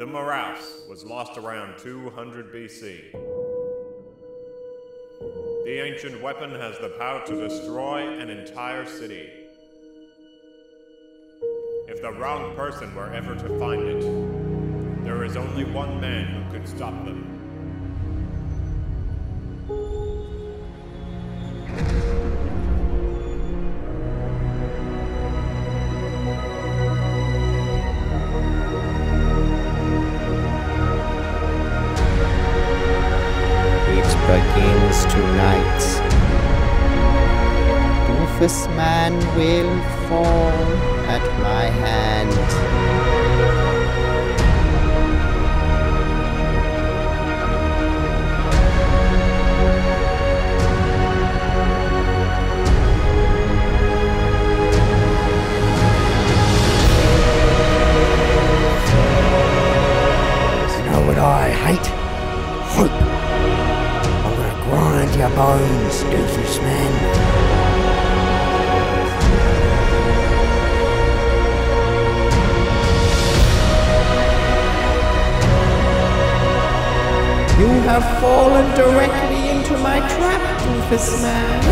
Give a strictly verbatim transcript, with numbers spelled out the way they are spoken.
The Moraus was lost around two hundred B C. The ancient weapon has the power to destroy an entire city. If the wrong person were ever to find it, there is only one man who could stop them. Begins tonight. Doofusman will fall at my hand. You know what I hate? Hope. Grind your bones, Doofusman. You have fallen directly into my trap, Doofusman.